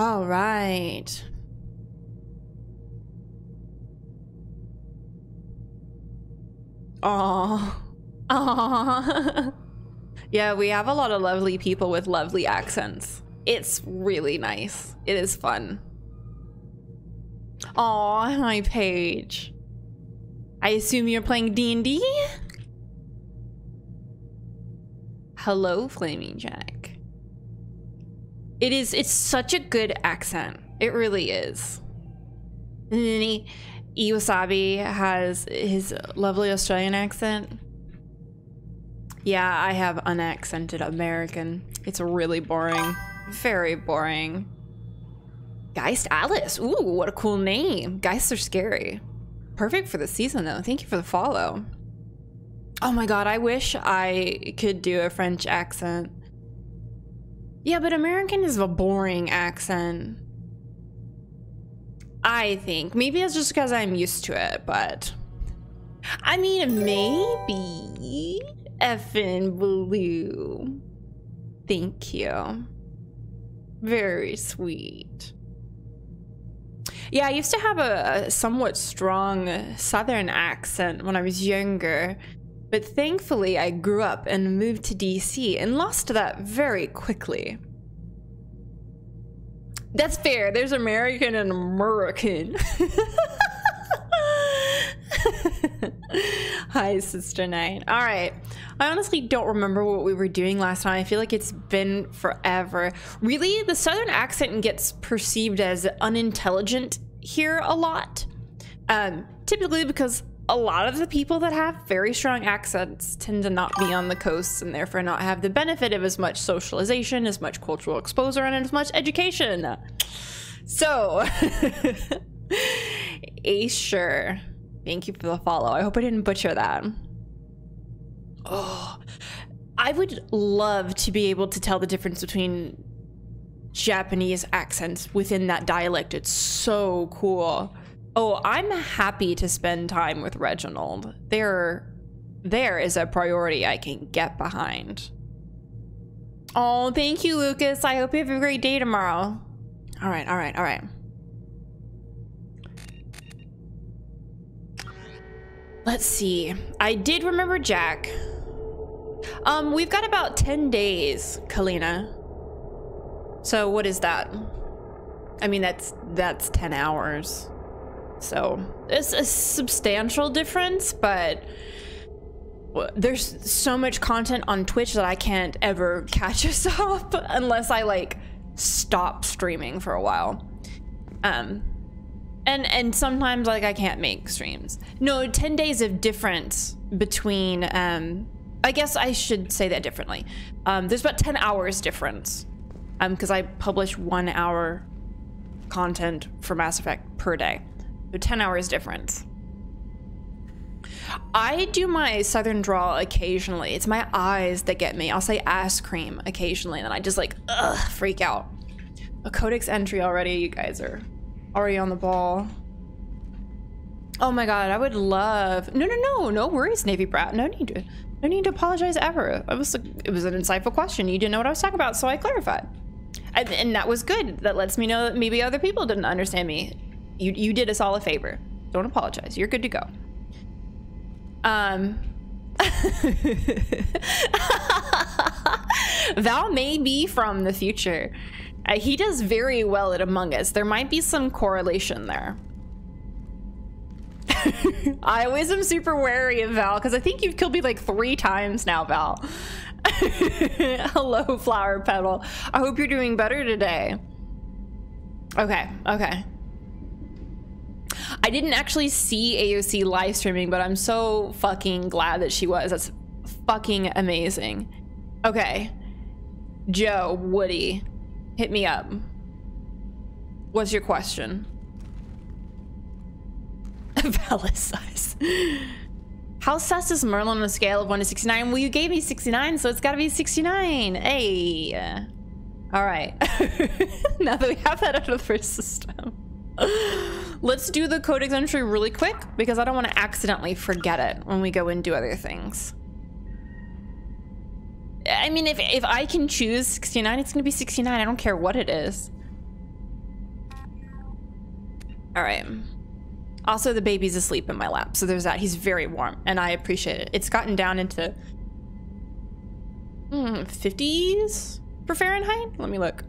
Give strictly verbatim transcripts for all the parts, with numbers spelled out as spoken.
All right. Aww. Aww. Yeah, we have a lot of lovely people with lovely accents. It's really nice. It is fun. Aww, hi, Paige. I assume you're playing D and D? Hello, Flaming Jack. It is, it's such a good accent. It really is. And then he, Iwasabi has his lovely Australian accent. Yeah, I have unaccented American. It's really boring. Very boring. Geist Alice. Ooh, what a cool name. Geists are scary. Perfect for the season, though. Thank you for the follow. Oh my god, I wish I could do a French accent. Yeah, but American is a boring accent. I think. Maybe it's just because I'm used to it, but... I mean, maybe... Effin' Blue. Thank you. Very sweet. Yeah, I used to have a, a somewhat strong Southern accent when I was younger, but thankfully I grew up and moved to D C and lost that very quickly. That's fair. There's American and American. Hi, Sister Nine. All right. I honestly don't remember what we were doing last time. I feel like it's been forever. Really, the Southern accent gets perceived as unintelligent here a lot. Um, typically because a lot of the people that have very strong accents tend to not be on the coasts and therefore not have the benefit of as much socialization, as much cultural exposure, and as much education. So, Aesher. Thank you for the follow. I hope I didn't butcher that. Oh, I would love to be able to tell the difference between Japanese accents within that dialect. It's so cool. Oh, I'm happy to spend time with Reginald. There, there is a priority I can get behind. Oh, thank you, Lucas. I hope you have a great day tomorrow. All right, all right, all right. Let's see. I did remember Jack. Um, we've got about ten days, Kalina. So what is that? I mean, that's that's ten hours. So it's a substantial difference, but there's so much content on Twitch that I can't ever catch us up unless I like stop streaming for a while. Um. And, and sometimes, like, I can't make streams. No, ten days of difference between, um, I guess I should say that differently. Um, there's about ten hours difference, um, because I publish one hour content for Mass Effect per day. So ten hours difference. I do my Southern drawl occasionally. It's my eyes that get me. I'll say ass cream occasionally, and then I just, like, ugh, freak out. A codex entry already, you guys are... already on the ball. Oh my god, I would love... No, no, no, no worries, Navy brat. No need to, no need to apologize ever. I was, it was an insightful question. You didn't know what I was talking about, so I clarified. I, and that was good. That lets me know that maybe other people didn't understand me. You, you did us all a favor. Don't apologize. You're good to go. Um... Val may be from the future. Uh, he does very well at Among Us. There might be some correlation there. I always am super wary of Val, because I think you've killed me like three times now, Val. Hello, Flower Petal. I hope you're doing better today. Okay, okay. I didn't actually see A O C live streaming, but I'm so fucking glad that she was. That's fucking amazing. Okay. Joe, Woody. Hit me up. What's your question? Bella size. How sus is Merlin on a scale of one to sixty-nine? Well, you gave me sixty-nine, so it's gotta be sixty-nine. Hey. All right. Now that we have that out of our system, let's do the codex entry really quick because I don't want to accidentally forget it when we go and do other things. I mean, if, if I can choose sixty-nine, it's going to be sixty-nine. I don't care what it is. All right. Also, the baby's asleep in my lap, so there's that. He's very warm, and I appreciate it. It's gotten down into mm, fifties for Fahrenheit. Let me look.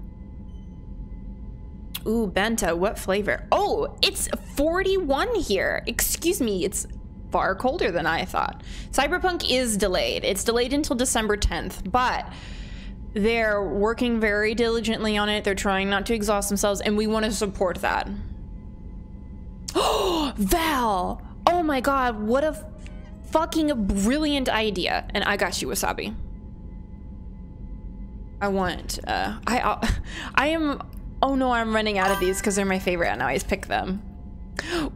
Ooh, Benta, what flavor? Oh, it's forty-one here. Excuse me, it's far colder than I thought. Cyberpunk is delayed. It's delayed until December tenth, but they're working very diligently on it. They're trying not to exhaust themselves, and we want to support that. Oh, Val! Oh my god, what a fucking brilliant idea. And I got you, Wasabi. I want, uh, I, uh, I am... Oh no, I'm running out of these because they're my favorite and I always pick them.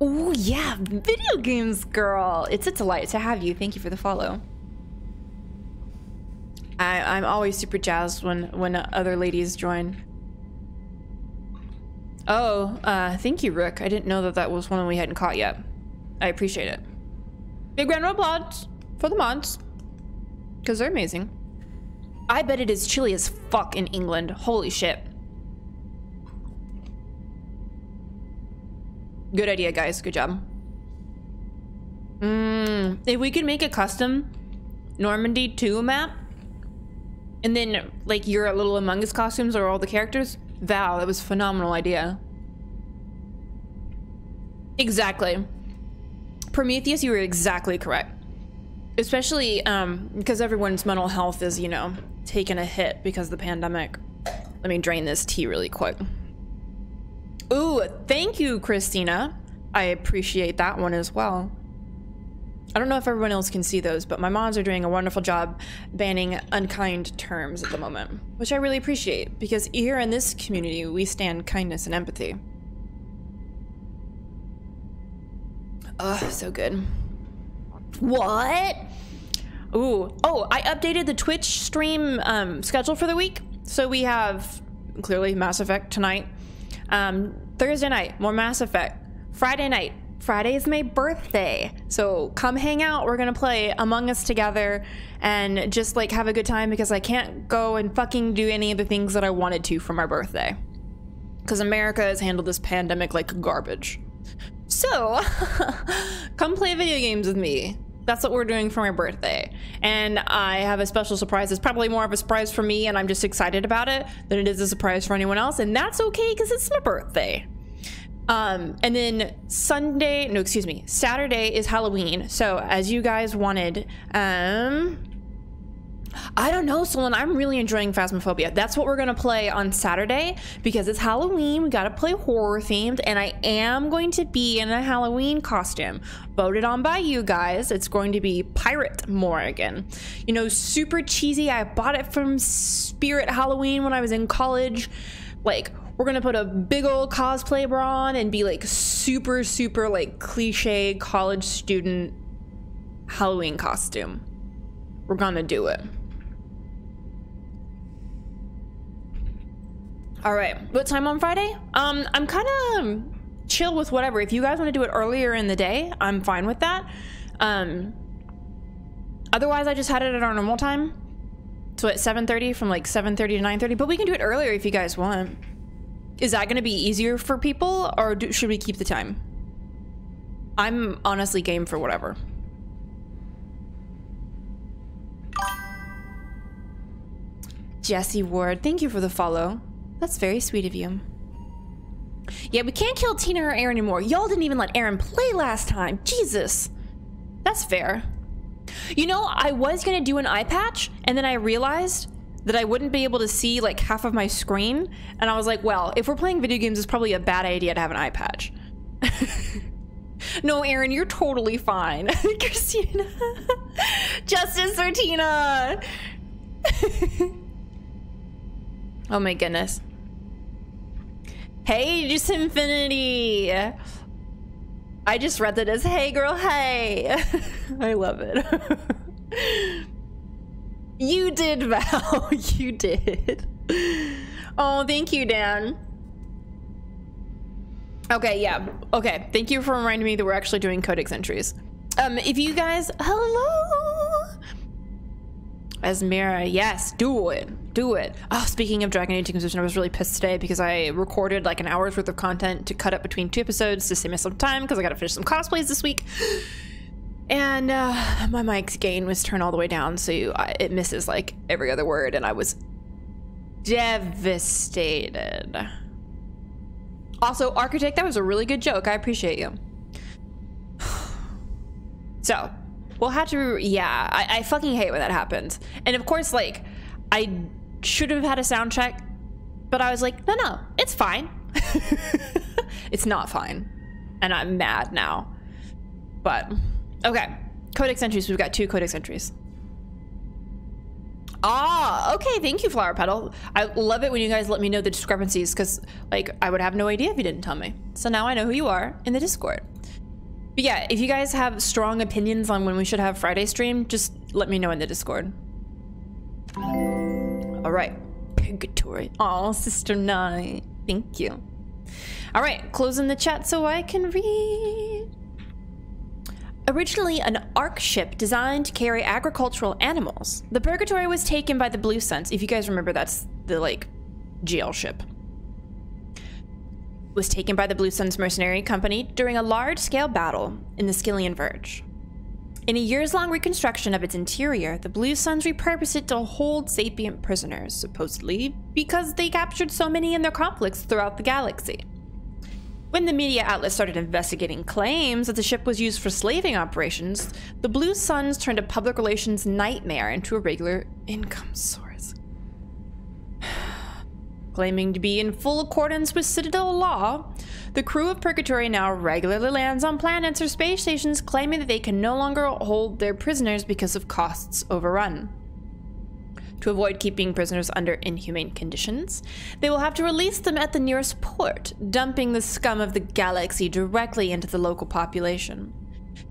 Oh yeah, video games girl. It's a delight to have you. Thank you for the follow. I, I'm always super jazzed when, when other ladies join. Oh, uh, thank you, Rook. I didn't know that that was one we hadn't caught yet. I appreciate it. Big round of applause for the mods because they're amazing. I bet it is chilly as fuck in England. Holy shit. Good idea, guys. Good job. Mm, if we could make a custom Normandy two map, and then like your little Among Us costumes or all the characters, wow, that was a phenomenal idea. Exactly. Prometheus, you were exactly correct. Especially um, because everyone's mental health is, you know, taking a hit because of the pandemic. Let me drain this tea really quick. Ooh, thank you, Christina. I appreciate that one as well. I don't know if everyone else can see those, but my mods are doing a wonderful job banning unkind terms at the moment, which I really appreciate because here in this community, we stand kindness and empathy. Ugh, so good. What? Ooh, oh, I updated the Twitch stream um, schedule for the week. So we have clearly Mass Effect tonight. Um, Thursday night, more Mass Effect. Friday night, Friday is my birthday, so come hang out. We're gonna play Among Us together and just like have a good time because I can't go and fucking do any of the things that I wanted to for my birthday because America has handled this pandemic like garbage. So come play video games with me. That's what we're doing for my birthday. And I have a special surprise. It's probably more of a surprise for me, and I'm just excited about it, than it is a surprise for anyone else. And that's okay, because it's my birthday. Um, and then Sunday, no, excuse me, Saturday is Halloween. So as you guys wanted, um, I don't know, Solon, I'm really enjoying Phasmophobia. That's what we're going to play on Saturday, because it's Halloween. We got to play horror themed, and I am going to be in a Halloween costume. Voted on by you guys. It's going to be Pirate Morrigan. You know, super cheesy. I bought it from Spirit Halloween when I was in college. Like, we're going to put a big old cosplay bra on and be like super, super like cliche college student Halloween costume. We're going to do it. All right, what time on Friday? Um, I'm kind of chill with whatever. If you guys want to do it earlier in the day, I'm fine with that. Um, otherwise, I just had it at our normal time. So at seven thirty, from like seven thirty to nine thirty, but we can do it earlier if you guys want. Is that going to be easier for people, or do, should we keep the time? I'm honestly game for whatever. Jesse Ward, thank you for the follow. That's very sweet of you. Yeah, we can't kill Tina or Aaron anymore. Y'all didn't even let Aaron play last time. Jesus. That's fair. You know, I was going to do an eye patch, and then I realized that I wouldn't be able to see, like, half of my screen. And I was like, well, if we're playing video games, it's probably a bad idea to have an eye patch. No, Aaron, you're totally fine. Christina. Justice for Tina. Oh my goodness. Hey, just Infinity. I just read that as hey girl, hey. I love it. You did, Val. You did. Oh, thank you, Dan. Okay, yeah. Okay, thank you for reminding me that we're actually doing codex entries. Um, if you guys, hello. Asmira, yes, do it. do it. Oh, speaking of Dragon Age Inquisition, I was really pissed today because I recorded like an hour's worth of content to cut up between two episodes to save me some time because I got to finish some cosplays this week. And uh, my mic's gain was turned all the way down, so you, I, it misses like every other word, and I was devastated. Also, Architect, that was a really good joke. I appreciate you. So, we'll have to, yeah, I, I fucking hate when that happens. And of course, like, I should have had a sound check, but I was like, no, no, it's fine. It's not fine. And I'm mad now. But, okay. Codex entries, we've got two codex entries. Ah, okay, thank you, Flower Petal. I love it when you guys let me know the discrepancies, because, like, I would have no idea if you didn't tell me. So now I know who you are in the Discord. But yeah, if you guys have strong opinions on when we should have Friday stream, just let me know in the Discord. All right. Purgatory. Aw, Sister Nine. Thank you. All right, closing the chat so I can read. Originally an ark ship designed to carry agricultural animals, the Purgatory was taken by the Blue Suns. If you guys remember, that's the, like, G L ship. Was taken by the Blue Suns mercenary company during a large-scale battle in the Skillian Verge. In a years-long reconstruction of its interior, the Blue Suns repurposed it to hold sapient prisoners, supposedly because they captured so many in their conflicts throughout the galaxy. When the media outlet started investigating claims that the ship was used for slaving operations, the Blue Suns turned a public relations nightmare into a regular income source. Claiming to be in full accordance with Citadel law, the crew of Purgatory now regularly lands on planets or space stations claiming that they can no longer hold their prisoners because of costs overrun. To avoid keeping prisoners under inhumane conditions, they will have to release them at the nearest port, dumping the scum of the galaxy directly into the local population.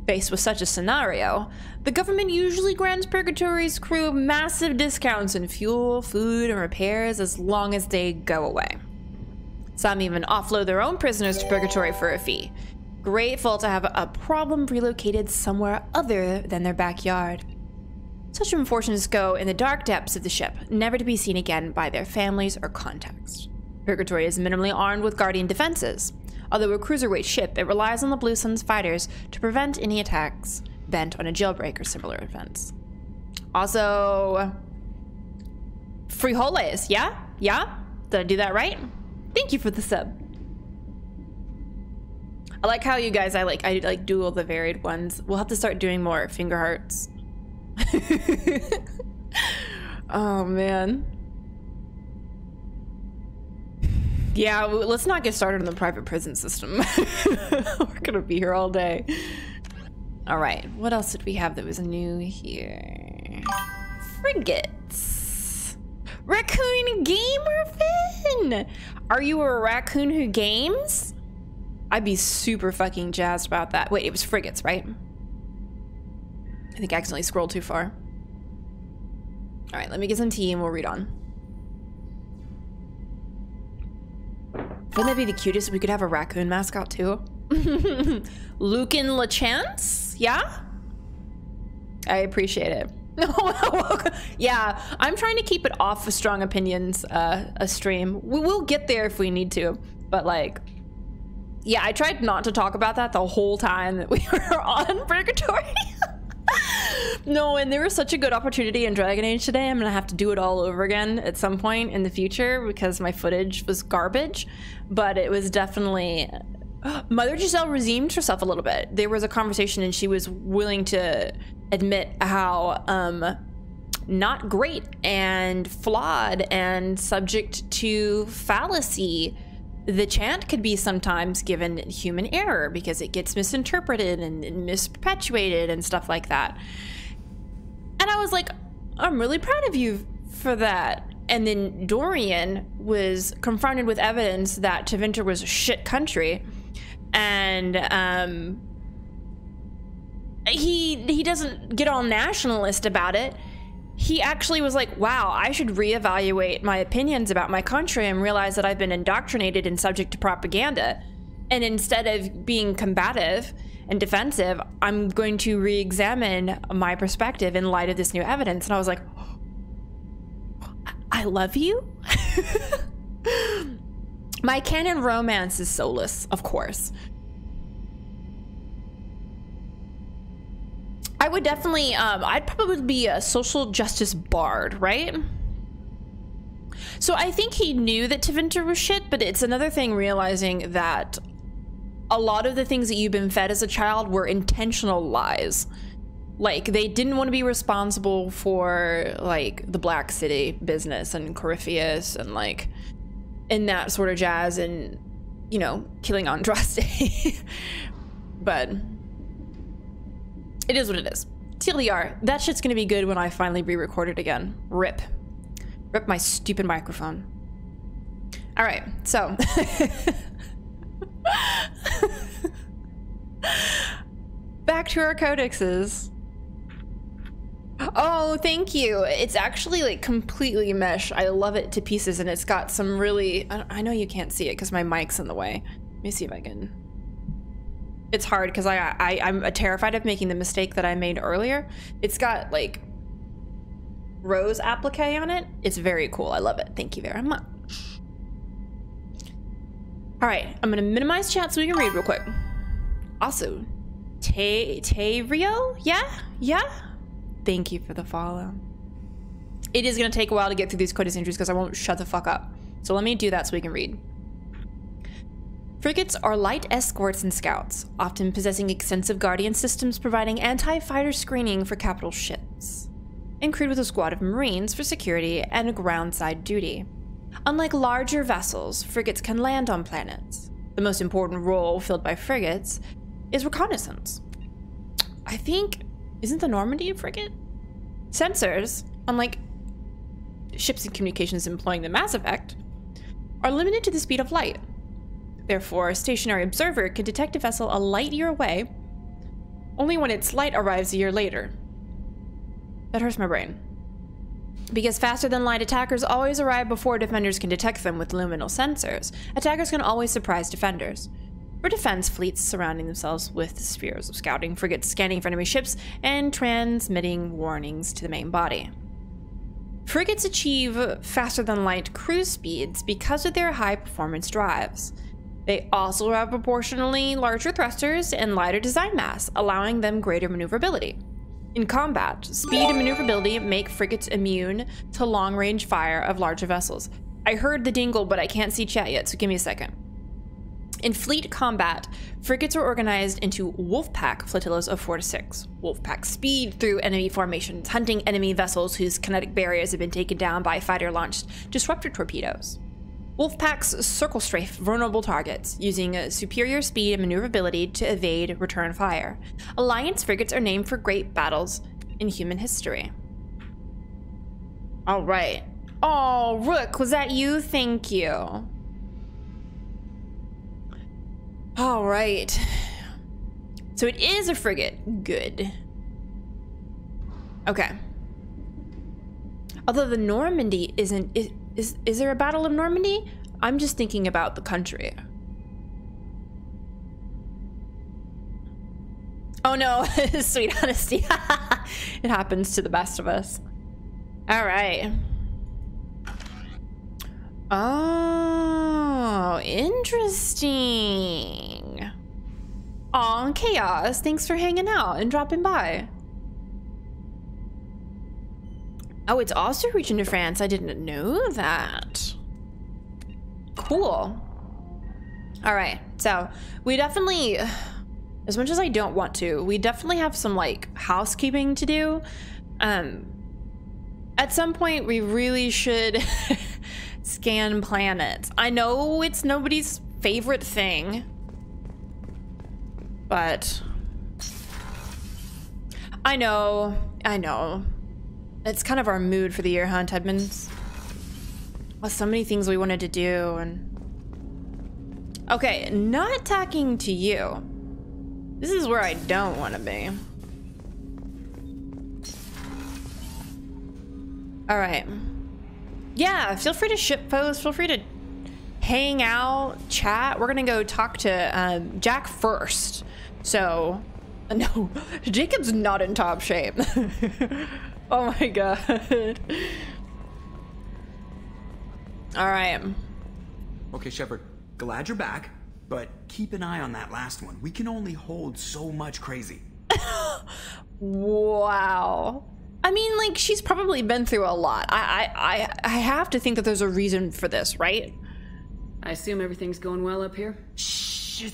Faced with such a scenario, the government usually grants Purgatory's crew massive discounts in fuel, food, and repairs as long as they go away. Some even offload their own prisoners to Purgatory for a fee, grateful to have a problem relocated somewhere other than their backyard. Such unfortunates go in the dark depths of the ship, never to be seen again by their families or contacts. Purgatory is minimally armed with guardian defenses. Although a cruiserweight ship, it relies on the Blue Suns fighters to prevent any attacks bent on a jailbreak or similar events. Also, frijoles, yeah? Yeah? Did I do that right? Thank you for the sub. I like how you guys, I like, I like do all the varied ones. We'll have to start doing more finger hearts. Oh, man. Yeah, let's not get started on the private prison system. We're gonna be here all day. All right, what else did we have that was new here? Frigates. Raccoon Gamer Finn! Are you a raccoon who games? I'd be super fucking jazzed about that. Wait, it was frigates, right? I think I accidentally scrolled too far. All right, let me get some tea and we'll read on. Wouldn't that be the cutest if we could have a raccoon mascot too? Lucan LaChance? Yeah? I appreciate it. Yeah, I'm trying to keep it off of Strong Opinions uh, a stream. We will get there if we need to, but like, yeah, I tried not to talk about that the whole time that we were on Purgatory. No, and there was such a good opportunity in Dragon Age today. I'm gonna have to do it all over again at some point in the future because my footage was garbage, but it was definitely... Mother Giselle redeemed herself a little bit. There was a conversation and she was willing to admit how um, not great and flawed and subject to fallacy the chant could be sometimes given human error because it gets misinterpreted and misperpetuated and stuff like that. And I was like, I'm really proud of you for that. And then Dorian was confronted with evidence that Tevinter was a shit country. And um, he, he doesn't get all nationalist about it. He actually was like, wow, I should reevaluate my opinions about my country and realize that I've been indoctrinated and subject to propaganda. And instead of being combative and defensive, I'm going to re-examine my perspective in light of this new evidence. And I was like, I, I I love you? My canon romance is soulless, of course. I would definitely, um, I'd probably be a social justice bard, right? So I think he knew that Tevinter was shit, but it's another thing realizing that a lot of the things that you've been fed as a child were intentional lies. Like, they didn't want to be responsible for, like, the Black City business and Corypheus and, like, and that sort of jazz and, you know, killing Andraste. But it is what it is. T L D R, that shit's gonna be good when I finally re-record it again. Rip. Rip my stupid microphone. All right, so. Back to our codexes. Oh, thank you. It's actually like completely mesh. I love it to pieces, and it's got some really, I, I know you can't see it because my mic's in the way. Let me see if I can. It's hard because I, I, I'm terrified of making the mistake that I made earlier. It's got like rose applique on it. It's very cool. I love it. Thank you very much. All right, I'm gonna minimize chat so we can read real quick. Also, Te, Te Rio? Yeah, yeah. Thank you for the follow. It is going to take a while to get through these codex entries because I won't shut the fuck up. So let me do that so we can read. Frigates are light escorts and scouts, often possessing extensive guardian systems providing anti-fighter screening for capital ships, and crewed with a squad of marines for security and groundside duty. Unlike larger vessels, frigates can land on planets. The most important role filled by frigates is reconnaissance. I think... Isn't the Normandy a frigate? Sensors, unlike ships and communications employing the Mass Effect, are limited to the speed of light. Therefore, a stationary observer can detect a vessel a light year away only when its light arrives a year later. That hurts my brain. Because faster-than-light attackers always arrive before defenders can detect them with luminal sensors, attackers can always surprise defenders. For defense, fleets surrounding themselves with spheres of scouting, frigates scanning for enemy ships, and transmitting warnings to the main body. Frigates achieve faster-than-light cruise speeds because of their high-performance drives. They also have proportionally larger thrusters and lighter design mass, allowing them greater maneuverability. In combat, speed and maneuverability make frigates immune to long-range fire of larger vessels. I heard the dingle, but I can't see chat yet, so give me a second. In fleet combat, frigates are organized into wolfpack flotillas of four to six. Wolfpack speed through enemy formations, hunting enemy vessels whose kinetic barriers have been taken down by fighter-launched disruptor torpedoes. Wolfpacks circle strafe vulnerable targets, using superior speed and maneuverability to evade return fire. Alliance frigates are named for great battles in human history. All right. Oh, Rook, was that you? Thank you. All right. So it is a frigate. Good. Okay. Although the Normandy isn't... Is, is, is there a Battle of Normandy? I'm just thinking about the country. Oh, no. Sweet honesty. It happens to the best of us. All right. Oh, interesting. Aw, Chaos, thanks for hanging out and dropping by. Oh, it's also reaching to France. I didn't know that. Cool. All right, so we definitely, as much as I don't want to, we definitely have some like housekeeping to do. Um, at some point we really should scan planets. I know it's nobody's favorite thing, but I know, I know. It's kind of our mood for the year, huh, Tedmans? Well, so many things we wanted to do and... Okay, not talking to you. This is where I don't want to be. All right. Yeah, feel free to ship post, feel free to hang out, chat. We're gonna go talk to um, Jack first. So, no, Jacob's not in top shape. Oh my God. All right. Okay, Shepard, glad you're back, but keep an eye on that last one. We can only hold so much crazy. Wow. I mean, like, she's probably been through a lot. I, I, I, I have to think that there's a reason for this, right? I assume everything's going well up here? Shh, shh,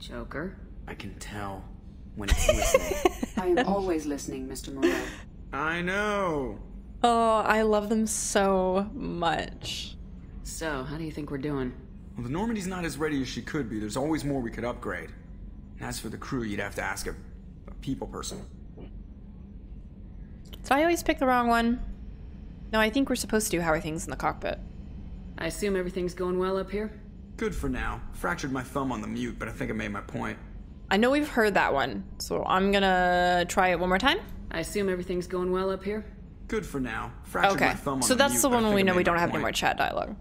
Joker. I can tell when it's listening. I am always listening, Mister Moreau. I know. Oh, I love them so much. So, how do you think we're doing? Well, the Normandy's not as ready as she could be. There's always more we could upgrade. And as for the crew, you'd have to ask a, a people person. So I always pick the wrong one. No, I think we're supposed to do how are things in the cockpit. I assume everything's going well up here? Good for now. Fractured my thumb on the mute, but I think I made my point. I know we've heard that one, so I'm gonna try it one more time. I assume everything's going well up here? Good for now. Fractured okay. my thumb on so the that's mute, the one we know we don't have any more chat dialogue.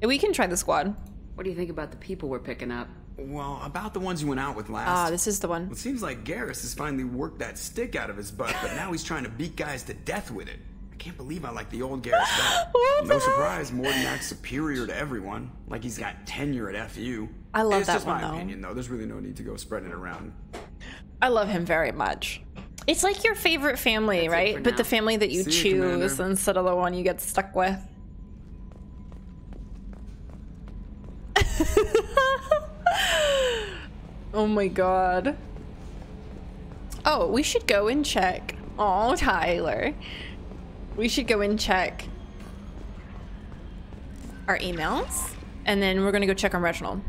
Yeah, we can try the squad. What do you think about the people we're picking up? Well, about the ones you went out with last. Ah, this is the one. Well, it seems like Garrus has finally worked that stick out of his butt, but now he's trying to beat guys to death with it. I can't believe I like the old Garrus better. No surprise, Mordin acts superior to everyone, like he's got tenure at F U. I love it's that just one, my though. Opinion, though. There's really no need to go spreading it around. I love him very much. It's like your favorite family, That's right? But now. The family that you See choose you, instead of the one you get stuck with. Oh my god. Oh, we should go and check. Oh, Tyler. We should go and check our emails. And then we're gonna go check on Reginald.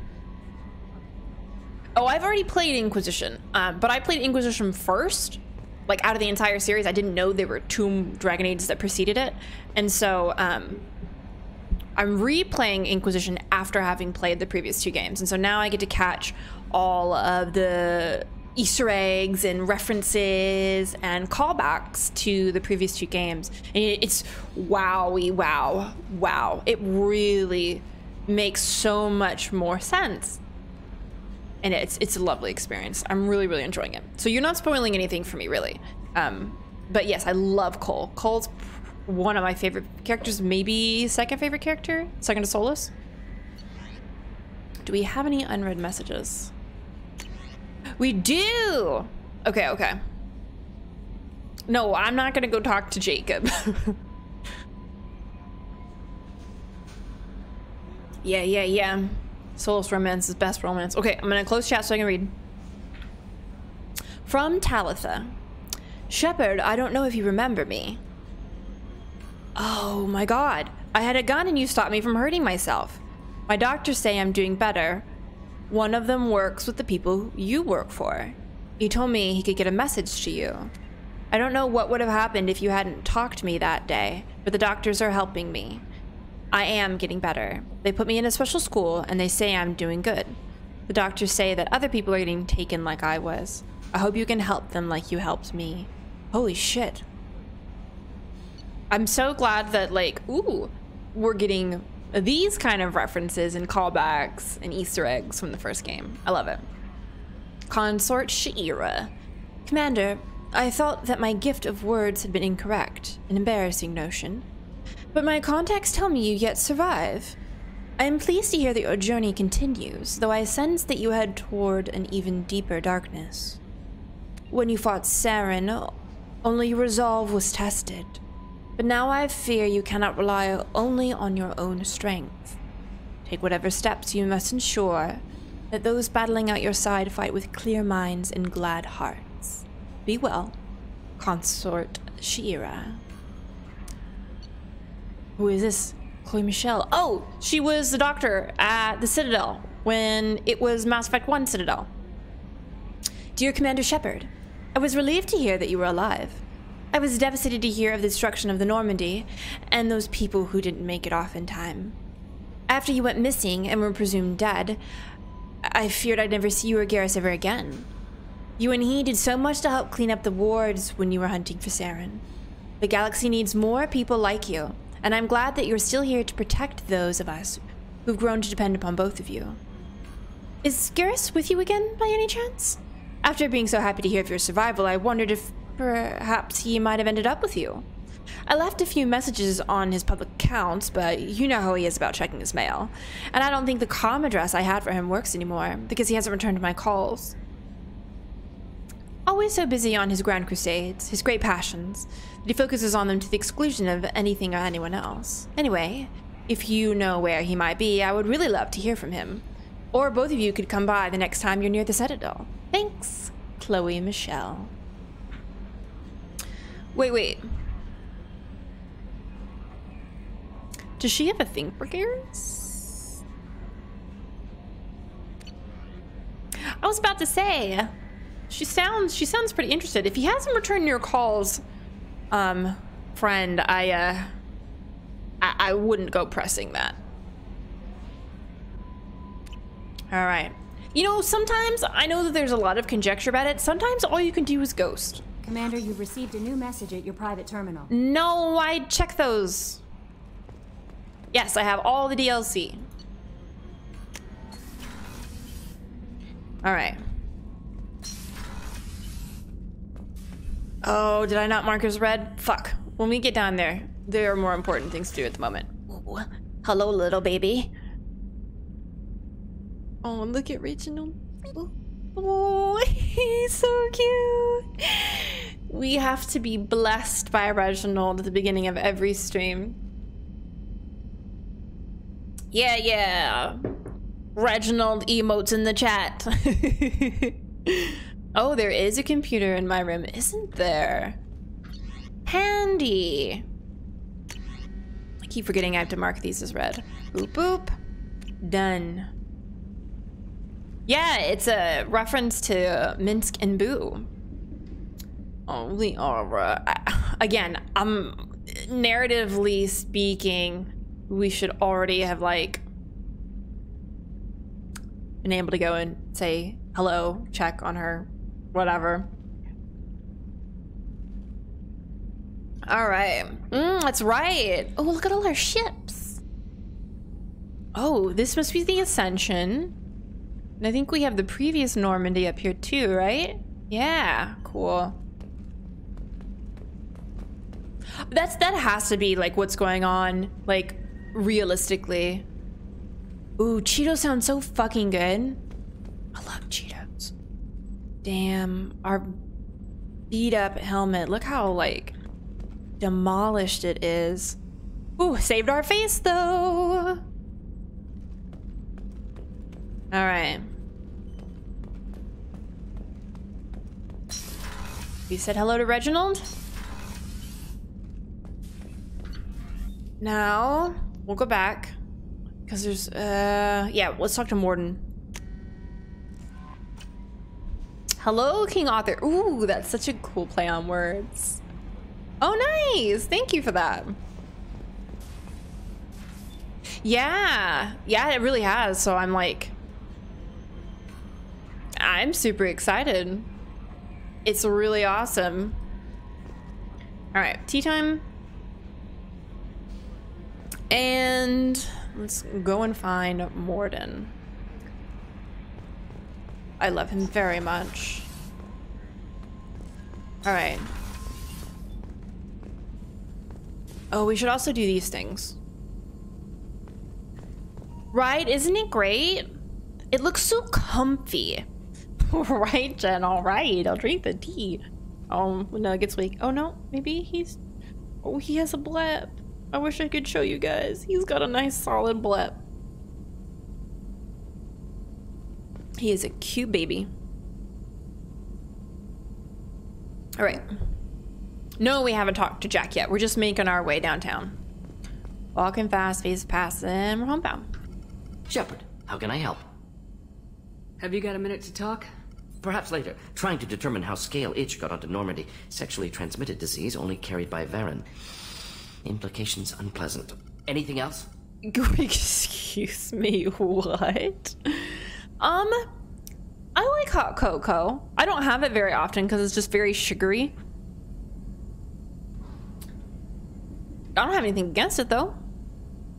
Oh, I've already played Inquisition, um, but I played Inquisition first. Like, out of the entire series, I didn't know there were two Dragon Ages that preceded it. And so um, I'm replaying Inquisition after having played the previous two games. And so now I get to catch all of the Easter eggs and references and callbacks to the previous two games. And it's wowie, wow, wow. It really makes so much more sense. And it's it's a lovely experience. I'm really, really enjoying it. So you're not spoiling anything for me, really. Um, but yes, I love Cole. Cole's one of my favorite characters, maybe second favorite character, second to Solus. Do we have any unread messages? We do! Okay, okay. No, I'm not gonna go talk to Jacob. Yeah, yeah, yeah. Solus romance is best romance. Okay, I'm gonna close chat so I can read. From Talitha. Shepard, I don't know if you remember me. Oh my god. I had a gun and you stopped me from hurting myself. My doctors say I'm doing better. One of them works with the people you work for. He told me he could get a message to you. I don't know what would have happened if you hadn't talked to me that day, but the doctors are helping me. I am getting better. They put me in a special school and they say I'm doing good. The doctors say that other people are getting taken like I was. I hope you can help them like you helped me. Holy shit. I'm so glad that, like, ooh, we're getting these kind of references and callbacks and Easter eggs from the first game. I love it. Consort Sha'ira. Commander, I thought that my gift of words had been incorrect, an embarrassing notion. But my contacts tell me you yet survive. I am pleased to hear that your journey continues, though I sense that you head toward an even deeper darkness. When you fought Saren, only your resolve was tested. But now I fear you cannot rely only on your own strength. Take whatever steps you must ensure that those battling out your side fight with clear minds and glad hearts. Be well, Consort Sha'ira. Who is this? Chloe Michelle. Oh, she was the doctor at the Citadel when it was Mass Effect one Citadel. Dear Commander Shepard, I was relieved to hear that you were alive. I was devastated to hear of the destruction of the Normandy and those people who didn't make it off in time. After you went missing and were presumed dead, I feared I'd never see you or Garrus ever again. You and he did so much to help clean up the wards when you were hunting for Saren. The galaxy needs more people like you. And I'm glad that you're still here to protect those of us who've grown to depend upon both of you. Is Garrus with you again, by any chance? After being so happy to hear of your survival, I wondered if perhaps he might have ended up with you. I left a few messages on his public accounts, but you know how he is about checking his mail. And I don't think the comm address I had for him works anymore, because he hasn't returned my calls. Always so busy on his grand crusades, his great passions, that he focuses on them to the exclusion of anything or anyone else. Anyway, if you know where he might be, I would really love to hear from him. Or both of you could come by the next time you're near the Citadel. Thanks, Chloe Michelle. Wait, wait. Does she have a thing for Garrus? I was about to say, she sounds she sounds pretty interested. If he hasn't returned your calls, um, friend, I uh, I, I wouldn't go pressing that. All right. You know, sometimes, I know that there's a lot of conjecture about it. Sometimes all you can do is ghost. Commander, you've received a new message at your private terminal. No, I check those. Yes, I have all the D L C. All right. Oh, did I not mark as red? Fuck. When we get down there, there are more important things to do at the moment. Ooh. Hello, little baby. Oh, look at Reginald. Oh, he's so cute. We have to be blessed by Reginald at the beginning of every stream. Yeah, yeah. Reginald emotes in the chat. Oh, there is a computer in my room, isn't there? Handy. I keep forgetting I have to mark these as red. Boop, boop. Done. Yeah, it's a reference to Minsk and Boo. Oh, we are. Uh, again, I'm narratively speaking, we should already have like been able to go and say hello, check on her, whatever. All right, mm, that's right. Oh, look at all our ships. Oh, this must be the Ascension. And I think we have the previous Normandy up here too, right? Yeah, cool. That's that has to be like what's going on, like realistically. Ooh, Cheetos sound so fucking good. I love Cheetos. Damn, our beat up helmet. Look how like demolished it is. Ooh, saved our face though. All right. We said hello to Reginald. Now, we'll go back. Because there's, uh, yeah, let's talk to Mordin. Hello, King Arthur. Ooh, that's such a cool play on words. Oh, nice. Thank you for that. Yeah. Yeah, it really has. So I'm like, I'm super excited. It's really awesome. All right, tea time. And let's go and find Mordin. I love him very much. All right. Oh, we should also do these things. Right, isn't it great? It looks so comfy. Right, Jen, all right, I'll drink the tea. Oh, no, it gets weak. Oh, no, maybe he's... Oh, he has a blep. I wish I could show you guys. He's got a nice, solid blep. He is a cute baby. All right. No, we haven't talked to Jack yet. We're just making our way downtown. Walking fast, face past, and we're homebound. Shepard, how can I help? Have you got a minute to talk? Perhaps later. Trying to determine how scale itch got onto Normandy. Sexually transmitted disease only carried by Varen. Implications unpleasant. Anything else? Excuse me, what? Um, I like hot cocoa. I don't have it very often because it's just very sugary. I don't have anything against it, though.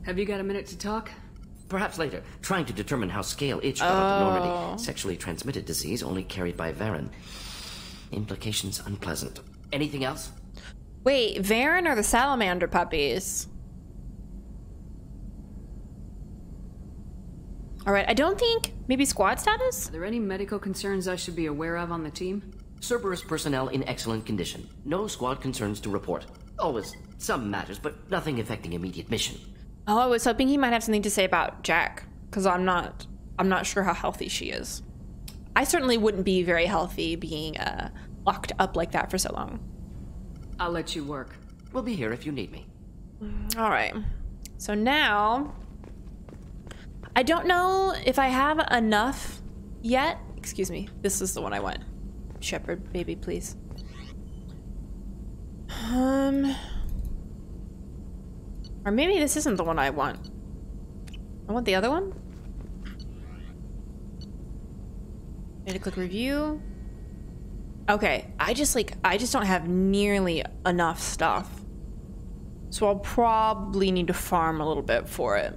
Have you got a minute to talk? Perhaps later. Trying to determine how scale itch got onto oh. Normandy. Sexually transmitted disease only carried by Varen. Implications unpleasant. Anything else? Wait, Varen are the salamander puppies? All right, I don't think, maybe squad status? Are there any medical concerns I should be aware of on the team? Cerberus personnel in excellent condition. No squad concerns to report. Always some matters, but nothing affecting immediate mission. Oh, I was hoping he might have something to say about Jack, because I'm not, I'm not sure how healthy she is. I certainly wouldn't be very healthy being uh, locked up like that for so long. I'll let you work. We'll be here if you need me. All right. So now... I don't know if I have enough yet. Excuse me. This is the one I want. Shepherd, baby, please. Um, or maybe this isn't the one I want. I want the other one. I need to click review. Okay. I just like, I just don't have nearly enough stuff. So I'll probably need to farm a little bit for it.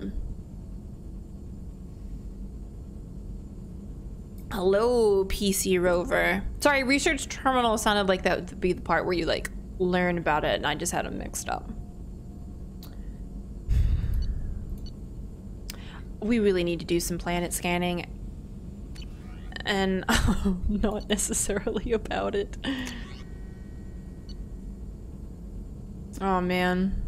Hello, P C Rover. Sorry, research terminal sounded like that would be the part where you like learn about it, and I just had them mixed up. We really need to do some planet scanning, and oh, not necessarily about it. Oh man,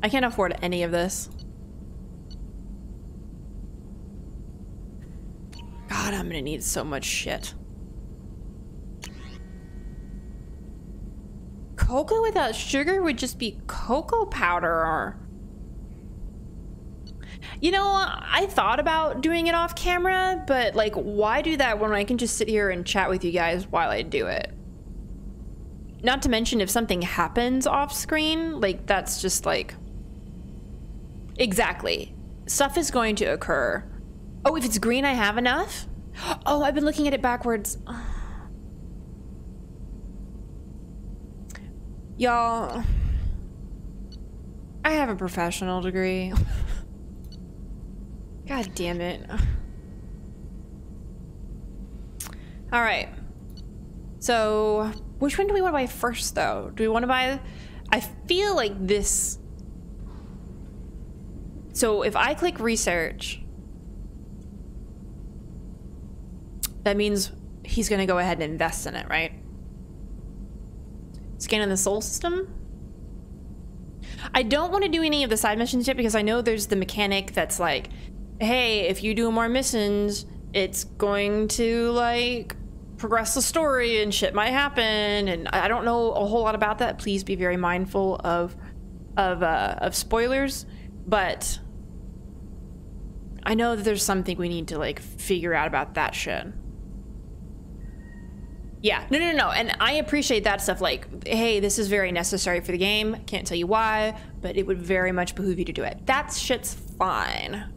I can't afford any of this. God, I'm gonna need so much shit. Cocoa without sugar would just be cocoa powder, or... You know, I thought about doing it off camera, but like, why do that when I can just sit here and chat with you guys while I do it? Not to mention if something happens off screen, like that's just like... Exactly. Stuff is going to occur. Oh, if it's green, I have enough? Oh, I've been looking at it backwards. Y'all, I have a professional degree. God damn it. All right. So, which one do we want to buy first, though? Do we want to buy... I feel like this... So, if I click research... That means he's going to go ahead and invest in it, right? Scanning the soul system. I don't want to do any of the side missions yet because I know there's the mechanic that's like, hey, if you do more missions, it's going to like progress the story and shit might happen. And I don't know a whole lot about that. Please be very mindful of, of, uh, of spoilers, but I know that there's something we need to like figure out about that shit. Yeah, no, no, no, no, and I appreciate that stuff, like, hey, this is very necessary for the game, can't tell you why, but it would very much behoove you to do it. That shit's fine.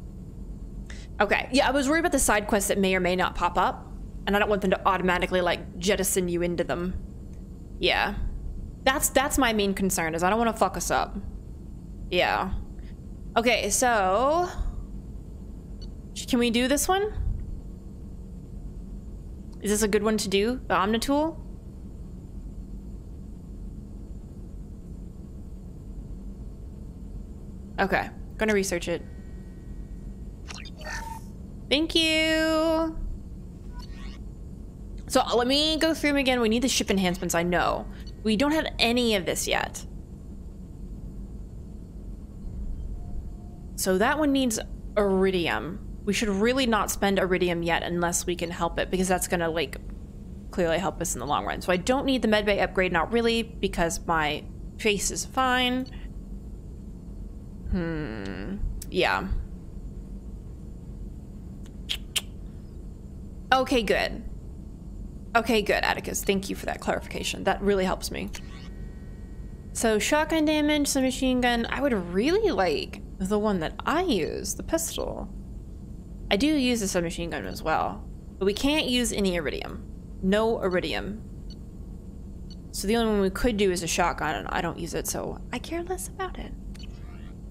Okay, yeah, I was worried about the side quests that may or may not pop up, and I don't want them to automatically, like, jettison you into them. Yeah. That's, that's my main concern, is I don't want to fuck us up. Yeah. Okay, so... Can we do this one? Is this a good one to do? The Omnitool? Okay, gonna research it. Thank you! So let me go through them again. We need the ship enhancements, I know. We don't have any of this yet. So that one needs Iridium. We should really not spend Iridium yet unless we can help it, because that's gonna like clearly help us in the long run. So I don't need the medbay upgrade, not really, because my face is fine. Hmm, yeah. Okay, good. Okay, good, Atticus, thank you for that clarification. That really helps me. So shotgun damage, submachine gun. I would really like the one that I use, the pistol. I do use the submachine gun as well, but we can't use any iridium. No iridium. So the only one we could do is a shotgun, and I don't use it, so I care less about it.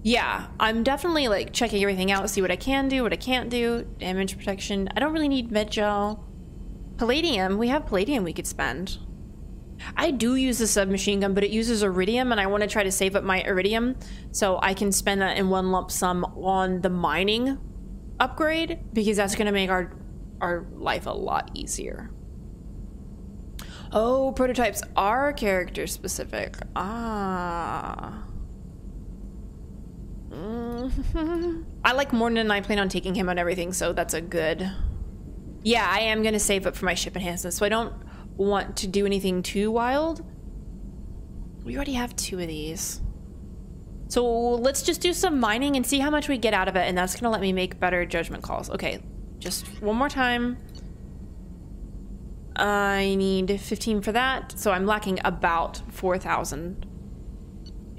Yeah, I'm definitely like checking everything out, see what I can do, what I can't do, damage protection. I don't really need med gel. Palladium, we have palladium we could spend. I do use the submachine gun, but it uses iridium, and I want to try to save up my iridium so I can spend that in one lump sum on the mining upgrade, because that's going to make our our life a lot easier. Oh, prototypes are character specific. Ah. Mm-hmm. I like Mordin, and I plan on taking him on everything, so that's a good. Yeah, I am going to save up for my ship enhancement, so I don't want to do anything too wild. We already have two of these. So let's just do some mining and see how much we get out of it, and that's going to let me make better judgment calls. Okay, just one more time. I need fifteen for that, so I'm lacking about four thousand.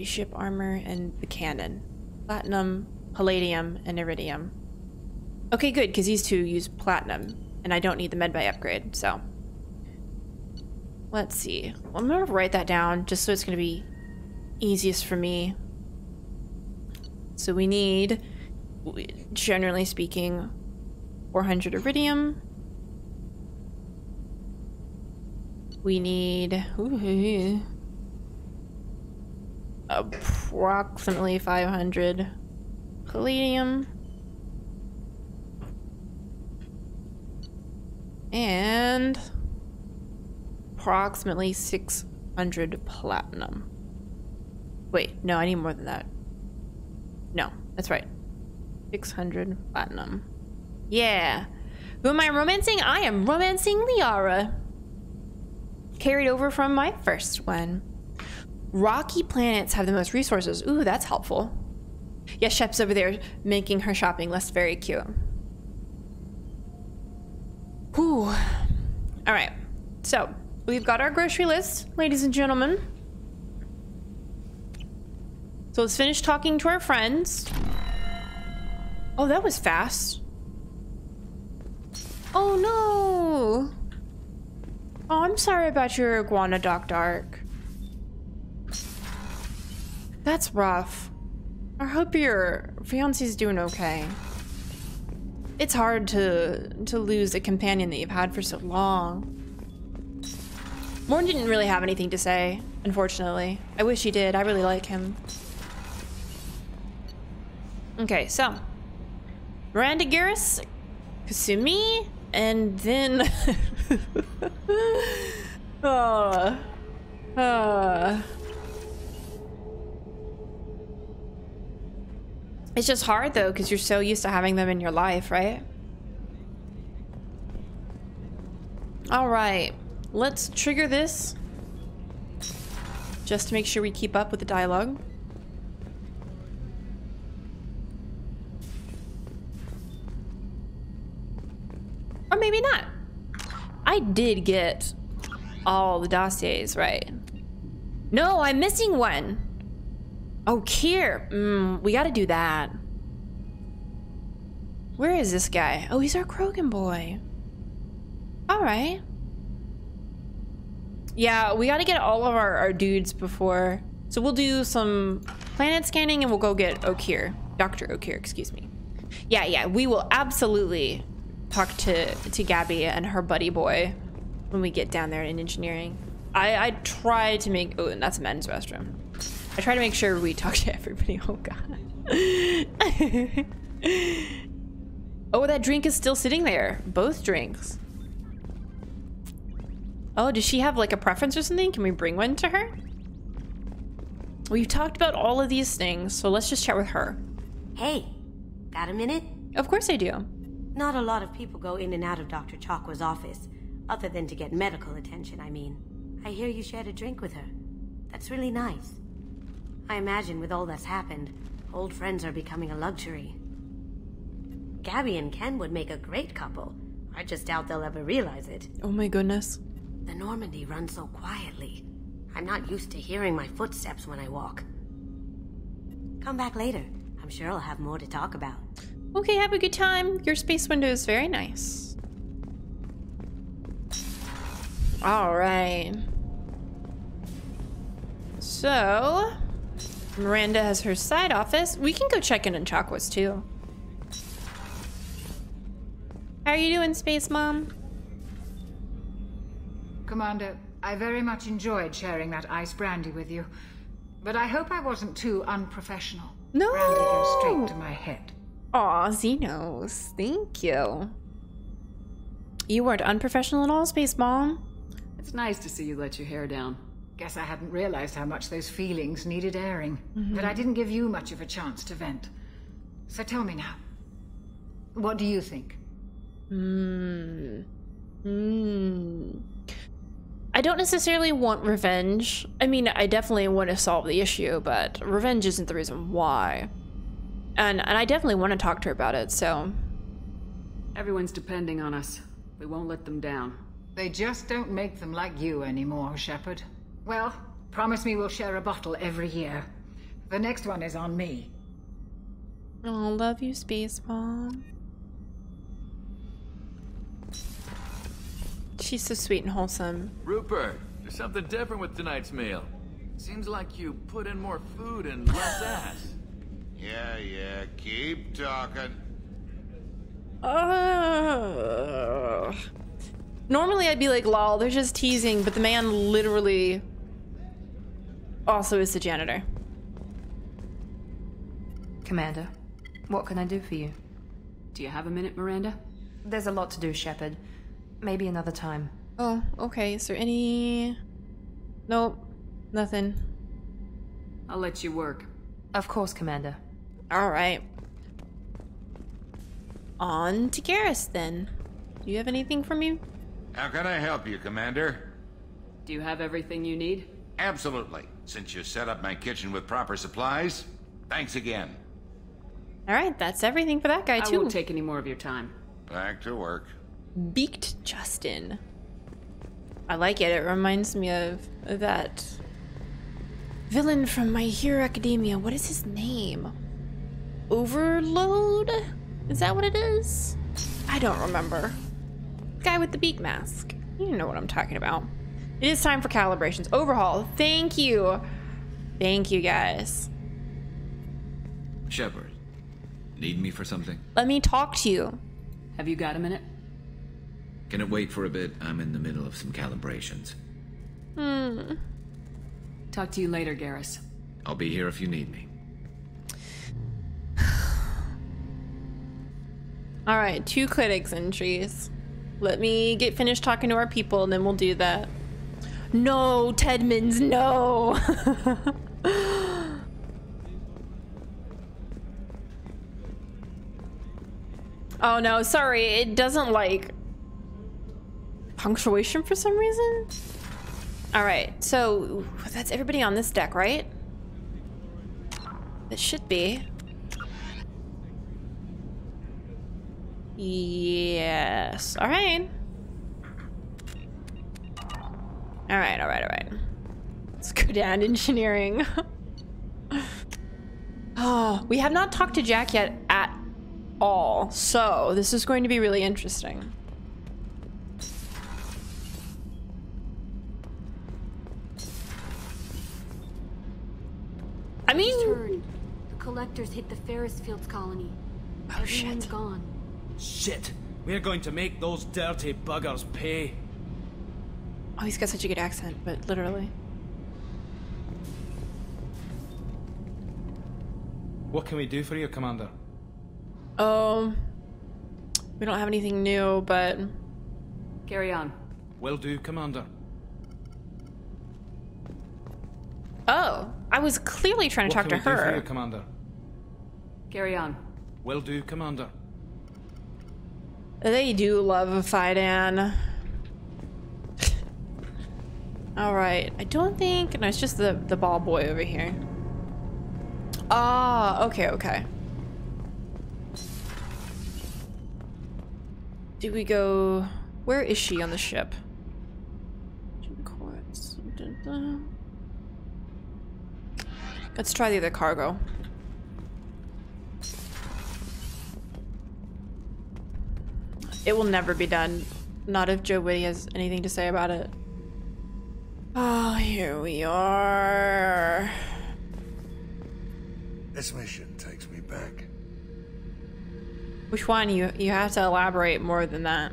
Ship armor and the cannon. Platinum, palladium, and iridium. Okay, good, because these two use platinum, and I don't need the medbay upgrade, so. Let's see. Well, I'm going to write that down, just so it's going to be easiest for me. So we need, generally speaking, four hundred iridium. We need ooh, approximately five hundred palladium. And approximately six hundred platinum. Wait, no, I need more than that. No, that's right. six hundred platinum. Yeah. Who am I romancing? I am romancing Liara. Carried over from my first one. Rocky planets have the most resources. Ooh, that's helpful. Yeah, Shep's over there making her shopping list very cute. Whew. All right, so we've got our grocery list, ladies and gentlemen. So let's finish talking to our friends. Oh, that was fast. Oh no. Oh, I'm sorry about your iguana, Doc Dark. That's rough. I hope your fiancé's doing okay. It's hard to to lose a companion that you've had for so long. Morn didn't really have anything to say, unfortunately. I wish he did. I really like him. Okay, so Miranda, Garrus, Kasumi, and then oh, uh. It's just hard though, because you're so used to having them in your life, right? All right, let's trigger this just to make sure we keep up with the dialogue. Or maybe not. I did get all the dossiers, right? No, I'm missing one. Okeer. Mm, we gotta do that. Where is this guy? Oh, he's our Krogan boy. All right. Yeah, we gotta get all of our, our dudes before. So we'll do some planet scanning and we'll go get Okeer. Doctor Okeer, excuse me. Yeah, yeah, we will absolutely talk to, to Gabby and her buddy boy when we get down there in engineering. I, I try to make, oh, and that's a men's restroom. I try to make sure we talk to everybody. Oh God. Oh, that drink is still sitting there. Both drinks. Oh, does she have like a preference or something? Can we bring one to her? We've talked about all of these things, so let's just chat with her. Hey, got a minute? Of course I do. Not a lot of people go in and out of Doctor Chakwa's office, other than to get medical attention, I mean. I hear you shared a drink with her. That's really nice. I imagine with all that's happened, old friends are becoming a luxury. Gabby and Ken would make a great couple. I just doubt they'll ever realize it. Oh my goodness. The Normandy runs so quietly. I'm not used to hearing my footsteps when I walk. Come back later. I'm sure I'll have more to talk about. Okay, have a good time. Your space window is very nice. All right. So, Miranda has her side office. We can go check in on Chakwa's too. How are you doing, Space Mom? Commander, I very much enjoyed sharing that iced brandy with you, but I hope I wasn't too unprofessional. No! Brandy goes straight to my head. Aw, Xenos, thank you. You weren't unprofessional at all, Space Mom. It's nice to see you let your hair down. Guess I hadn't realized how much those feelings needed airing, mm-hmm. but I didn't give you much of a chance to vent. So tell me now, what do you think? Hmm. Hmm. I don't necessarily want revenge. I mean, I definitely want to solve the issue, but revenge isn't the reason why. And and I definitely want to talk to her about it, so... Everyone's depending on us. We won't let them down. They just don't make them like you anymore, Shepard. Well, promise me we'll share a bottle every year. The next one is on me. Oh, love you, Space Mom. She's so sweet and wholesome. Rupert, there's something different with tonight's meal. Seems like you put in more food and less ass. Yeah, yeah, keep talking. Uh, normally I'd be like, lol, they're just teasing, but the man literally also is the janitor. Commander, what can I do for you? Do you have a minute, Miranda? There's a lot to do, Shepard. Maybe another time. Oh, okay. Is there any... Nope. Nothing. I'll let you work. Of course, Commander. Alright. On to Garrus, then. Do you have anything for me? How can I help you, Commander? Do you have everything you need? Absolutely. Since you set up my kitchen with proper supplies, thanks again. Alright, that's everything for that guy, too. I won't take any more of your time. Back to work. Beaked Justin. I like it. It reminds me of that villain from My Hero Academia. What is his name? Overload? Is that what it is? I don't remember. The guy with the beak mask. You know what I'm talking about. It is time for calibrations. Overhaul. Thank you. Thank you, guys. Shepard, need me for something? Let me talk to you. Have you got a minute? Can it wait for a bit? I'm in the middle of some calibrations. Hmm. Talk to you later, Garrus. I'll be here if you need me. Alright, two critics entries. Let me get finished talking to our people and then we'll do that. No, Tedmans, no! Oh no, sorry, it doesn't like... punctuation for some reason? Alright, so that's everybody on this deck, right? It should be. Yes. Alright. Alright, alright, alright. Let's go down to engineering. Oh, we have not talked to Jack yet at all, so this is going to be really interesting. I mean, turn. The collectors hit the Ferris Fields colony. Oh, everyone's shit. Gone. Shit. We're going to make those dirty buggers pay. Oh, he's got such a good accent, but literally. What can we do for you, Commander? Um, we don't have anything new, but carry on. Will do, Commander. Oh, I was clearly trying to what talk can to we her. Do for you, Commander? Carry on. Will do, Commander. They do love a fight, Anne. All right. I don't think. No, it's just the the ball boy over here. Ah, okay, okay. Do we go? Where is she on the ship? Let's try the other cargo. It will never be done. Not if Joe Whitty has anything to say about it. Oh, here we are. This mission takes me back. Which one? You, you have to elaborate more than that.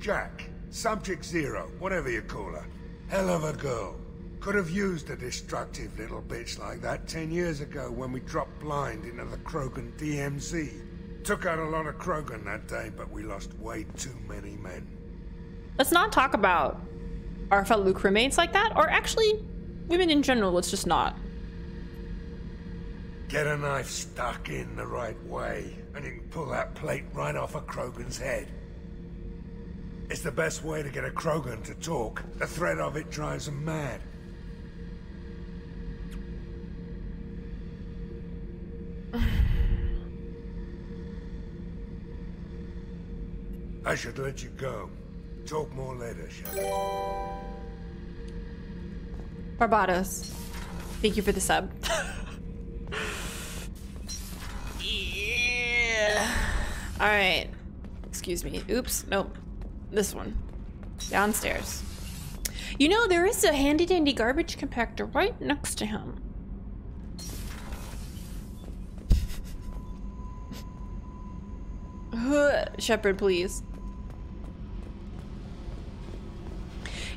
Jack, Subject Zero, whatever you call her. Hell of a girl. Could have used a destructive little bitch like that ten years ago when we dropped blind into the Krogan D M Z. Took out a lot of Krogan that day, but we lost way too many men. Let's not talk about our fellow crewmates like that, or actually, women in general, let's just not. Get a knife stuck in the right way, and you can pull that plate right off a Krogan's head. It's the best way to get a Krogan to talk. The threat of it drives them mad. I should let you go. Talk more later, shall we? Barbados, thank you for the sub. Yeah. All right. Excuse me. Oops. Nope. This one. Downstairs. You know, there is a handy dandy garbage compactor right next to him. Shepherd, please.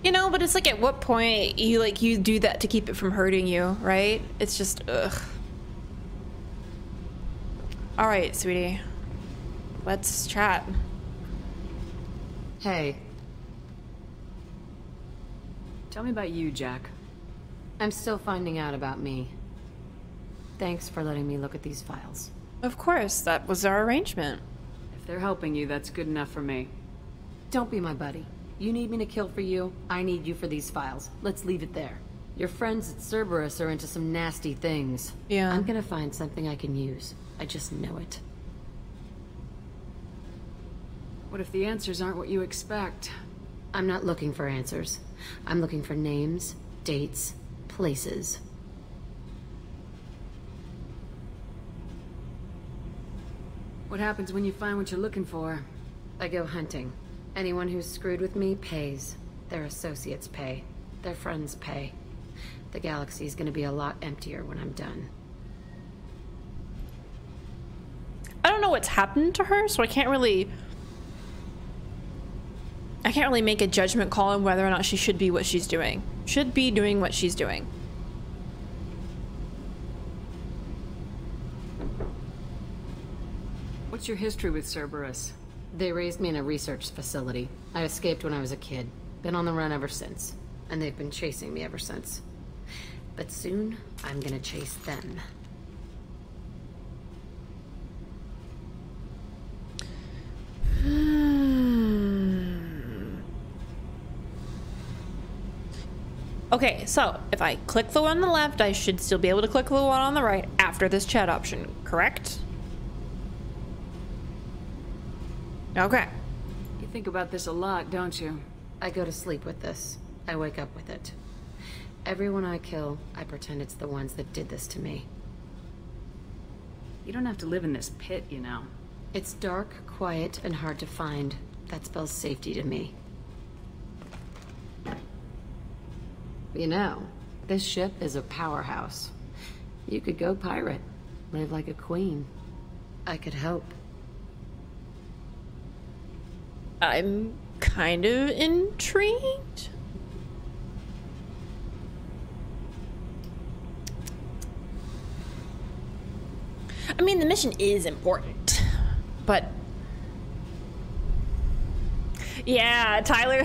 You know, but it's like, at what point you like you do that to keep it from hurting you, right? It's just ugh. All right, sweetie. Let's chat. Hey. Tell me about you, Jack. I'm still finding out about me. Thanks for letting me look at these files. Of course, that was our arrangement. If they're helping you, that's good enough for me. Don't be my buddy. You need me to kill for you, I need you for these files. Let's leave it there. Your friends at Cerberus are into some nasty things. Yeah. I'm gonna find something I can use. I just know it. What if the answers aren't what you expect? I'm not looking for answers. I'm looking for names, dates, places. What happens when you find what you're looking for? I go hunting. Anyone who's screwed with me pays. Their associates pay. Their friends pay. The galaxy's gonna be a lot emptier when I'm done. I don't know what's happened to her, so I can't really... I can't really make a judgment call on whether or not she should be what she's doing. Should be doing what she's doing. What's your history with Cerberus? They raised me in a research facility. I escaped when I was a kid. Been on the run ever since. And they've been chasing me ever since. But soon, I'm gonna chase them. Okay, so if I click the one on the left, I should still be able to click the one on the right after this chat option, correct? Okay. You think about this a lot, don't you? I go to sleep with this. I wake up with it. Everyone I kill, I pretend it's the ones that did this to me. You don't have to live in this pit, you know. It's dark, quiet, and hard to find. That spells safety to me. You know, this ship is a powerhouse. You could go pirate, live like a queen. I could help. I'm kind of intrigued. I mean, the mission is important, but... Yeah, Tyler.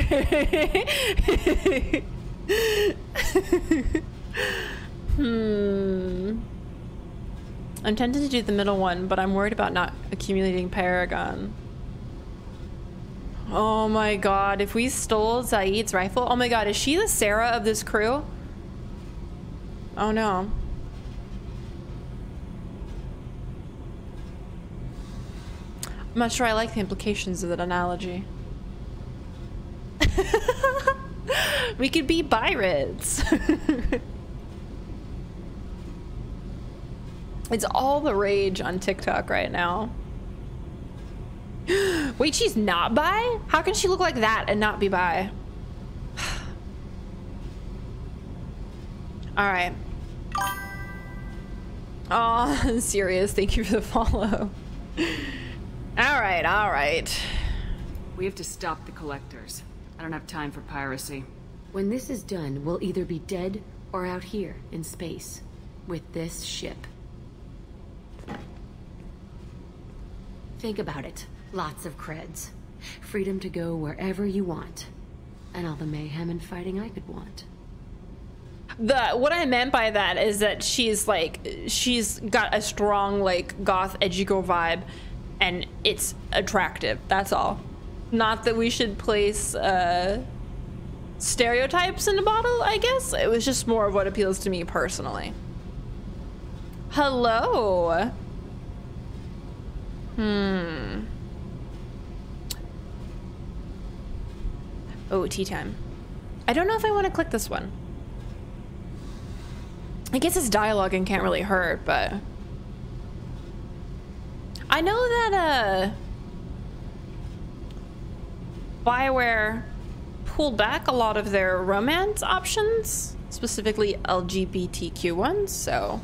Hmm. I'm tempted to do the middle one, but I'm worried about not accumulating Paragon. Oh my god, if we stole Zaid's rifle, oh my god, is she the Sarah of this crew? Oh no. I'm not sure I like the implications of that analogy. We could be pirates. It's all the rage on TikTok right now. Wait, she's not bi? How can she look like that and not be bi? All right. Oh, serious. Thank you for the follow. All right, all right. We have to stop the collectors. I don't have time for piracy. When this is done, we'll either be dead or out here in space with this ship. Think about it. Lots of creds. Freedom to go wherever you want. And all the mayhem and fighting I could want. The what I meant by that is that she's like, she's got a strong like goth edgy girl vibe, and it's attractive. That's all. Not that we should place uh, stereotypes in a bottle, I guess. It was just more of what appeals to me personally. Hello. Hmm. Oh, tea time. I don't know if I want to click this one. I guess it's dialogue and can't really hurt, but I know that uh, BioWare pulled back a lot of their romance options, specifically L G B T Q ones, so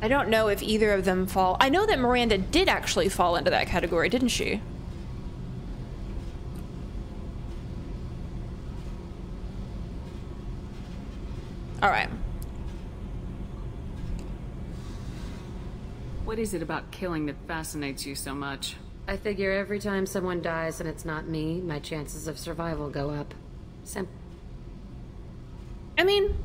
I don't know if either of them fall. I know that Miranda did actually fall into that category, didn't she? All right. What is it about killing that fascinates you so much? I figure every time someone dies and it's not me, my chances of survival go up. Sim- I mean,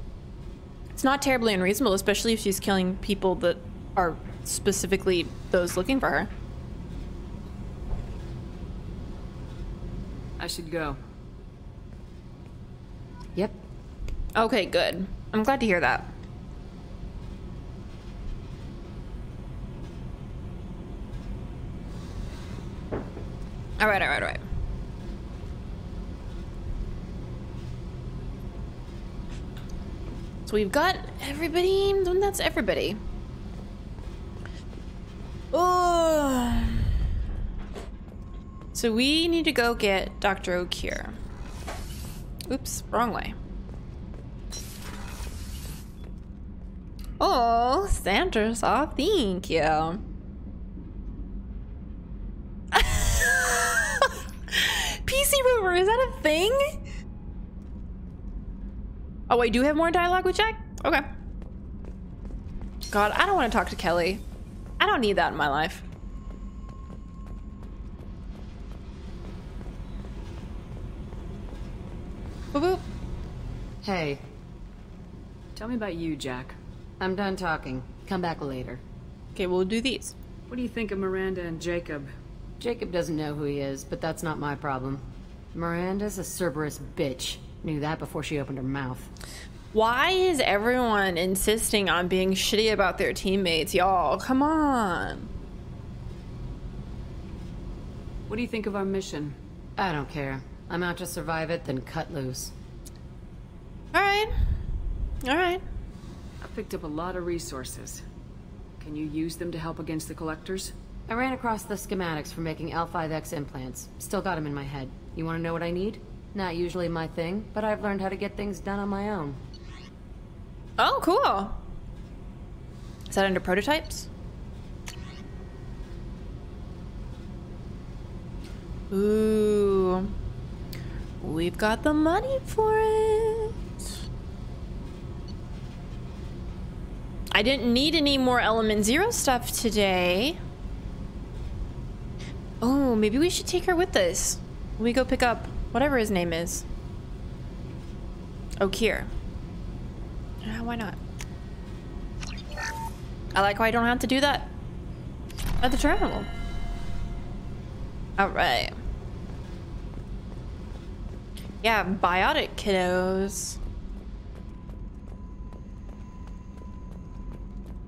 it's not terribly unreasonable, especially if she's killing people that are specifically those looking for her. I should go. Yep. Okay, good. I'm glad to hear that. All right, all right, all right. So we've got everybody, and that's everybody. Oh. So we need to go get Doctor Okeer. Oops, wrong way. Oh, Santa's off. Thank you. P C rumor, is that a thing? Oh, I do have more dialogue with Jack? Okay. God, I don't want to talk to Kelly. I don't need that in my life. Boop, boop. Hey. Tell me about you, Jack. I'm done talking. Come back later. Okay, we'll do these. What do you think of Miranda and Jacob? Jacob doesn't know who he is, but that's not my problem. Miranda's a Cerberus bitch. Knew that before she opened her mouth. Why is everyone insisting on being shitty about their teammates, y'all? Come on. What do you think of our mission? I don't care. I'm out to survive it, then cut loose. All right. All right. Picked up a lot of resources. Can you use them to help against the collectors? I ran across the schematics for making L five X implants. Still got them in my head. You want to know what I need? Not usually my thing, but I've learned how to get things done on my own. Oh, cool. Is that under prototypes? Ooh. We've got the money for it. I didn't need any more Element Zero stuff today. Oh, maybe we should take her with us. We go pick up whatever his name is. Okeer. Uh, why not? I like how I don't have to do that at the terminal. All right. Yeah, biotic kiddos.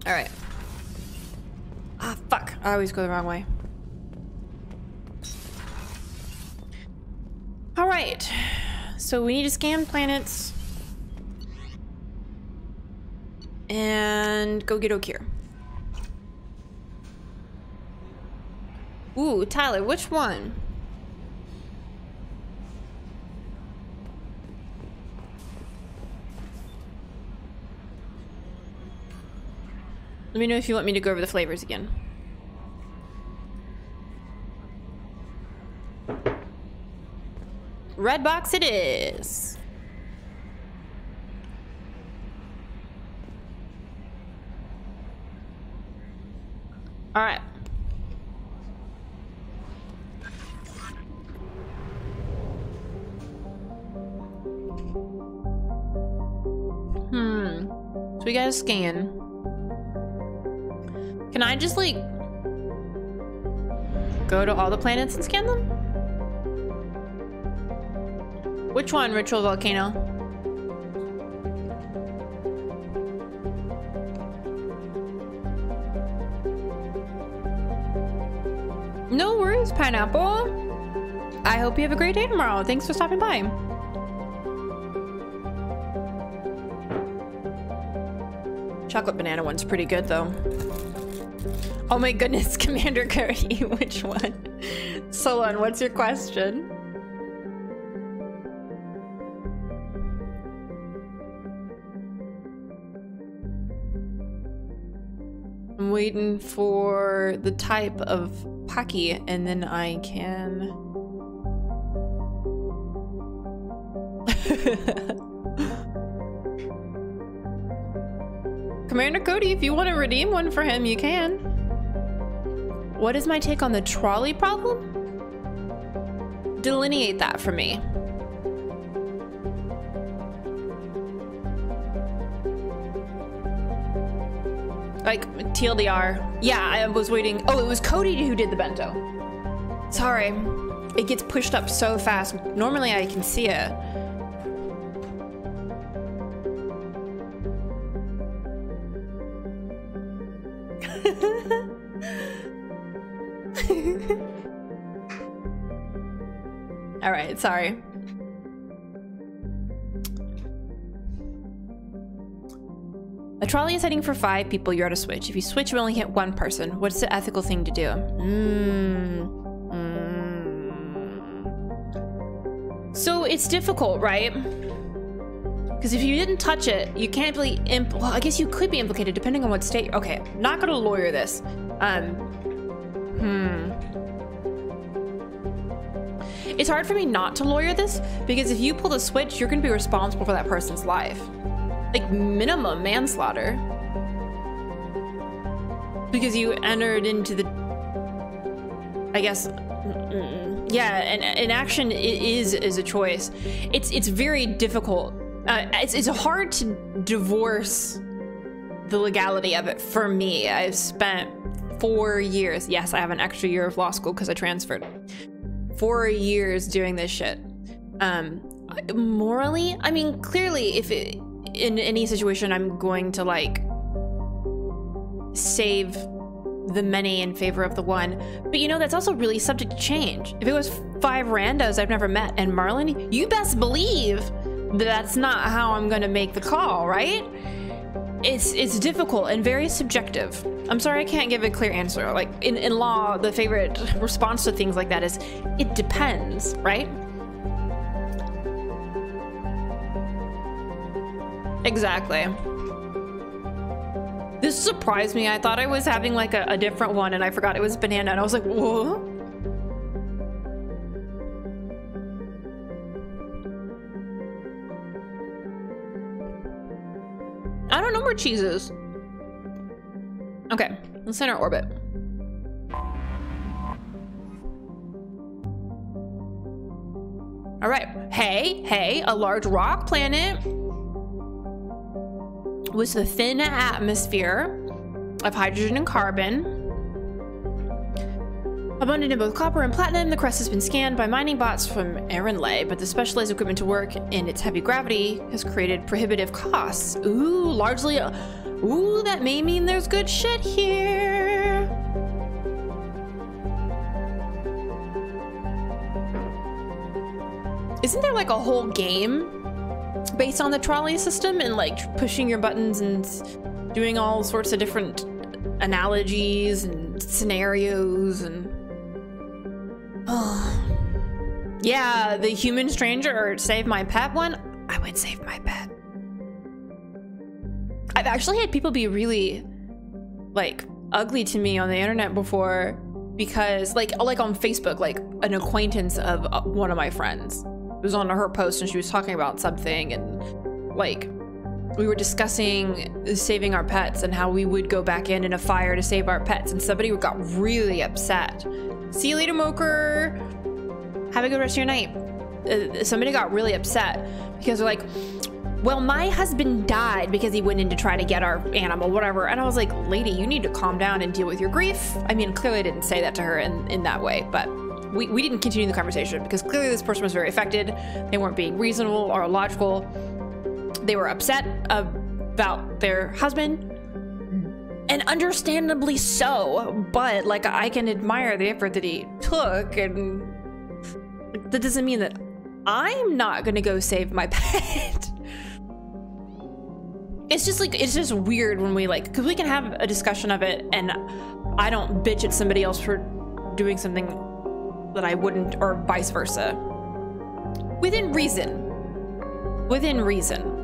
All right. Ah, fuck. I always go the wrong way. All right. So we need to scan planets. And go get Okeer. Ooh, Tyler, which one? Let me know if you want me to go over the flavors again. Red box it is. All right. Hmm. So we gotta scan. Can I just like go to all the planets and scan them? Which one, Ritual Volcano? No worries, Pineapple. I hope you have a great day tomorrow. Thanks for stopping by. Chocolate banana one's pretty good though. Oh my goodness, Commander Curry, which one? Solon, what's your question? I'm waiting for the type of Pocky and then I can... Commander Cody, if you want to redeem one for him, you can. What is my take on the trolley problem? Delineate that for me. Like, T L D R. Yeah, I was waiting. Oh, it was Cody who did the bento. Sorry. It gets pushed up so fast. Normally I can see it. All right, sorry. A trolley is heading for five people. You're out of switch. If you switch, you only hit one person. What's the ethical thing to do? Mm. Mm. So it's difficult, right? Because if you didn't touch it, you can't really imp- well, I guess you could be implicated depending on what state. Okay, I'm not gonna lawyer this. Um, hmm. It's hard for me not to lawyer this because if you pull the switch, you're gonna be responsible for that person's life. Like minimum manslaughter. Because you entered into the, I guess, mm-mm. Yeah, and an action is is a choice. It's it's very difficult. Uh, it's it's hard to divorce the legality of it for me. I've spent four years. Yes, I have an extra year of law school because I transferred. Four years doing this shit. Um, morally, I mean, clearly, if it. In any situation, I'm going to like save the many in favor of the one, but you know, that's also really subject to change. If it was five randos I've never met and Merlin, you best believe that that's not how I'm gonna make the call, right? It's it's difficult and very subjective. I'm sorry I can't give a clear answer. Like in, in law, the favorite response to things like that is, it depends, right? Exactly. This surprised me. I thought I was having like a, a different one and I forgot it was banana and I was like, whoa. I don't know where cheese is. Okay, let's center orbit. All right, hey, hey, a large rock planet with the thin atmosphere of hydrogen and carbon. Abundant in both copper and platinum, the crust has been scanned by mining bots from Aaron Lay, but the specialized equipment to work in its heavy gravity has created prohibitive costs. Ooh, largely, uh, ooh, that may mean there's good shit here. Isn't there like a whole game based on the trolley system and like pushing your buttons and doing all sorts of different analogies and scenarios and oh yeah, the human stranger or save my pet one? I would save my pet. I've actually had people be really like ugly to me on the internet before because like like on Facebook, like an acquaintance of one of my friends It was on her post and she was talking about something, and like we were discussing saving our pets and how we would go back in in a fire to save our pets, and somebody got really upset. See you later, Moker. Have a good rest of your night. Uh, somebody got really upset because they're like, well, my husband died because he went in to try to get our animal, whatever. And I was like, lady, you need to calm down and deal with your grief. I mean, clearly I didn't say that to her in, in that way, but we, we didn't continue the conversation because clearly this person was very affected. They weren't being reasonable or logical. They were upset about their husband, and understandably so, but like, I can admire the effort that he took, and that doesn't mean that I'm not gonna go save my pet. It's just like, it's just weird when we like, because we can have a discussion of it and I don't bitch at somebody else for doing something that I wouldn't, or vice versa. Within reason. Within reason.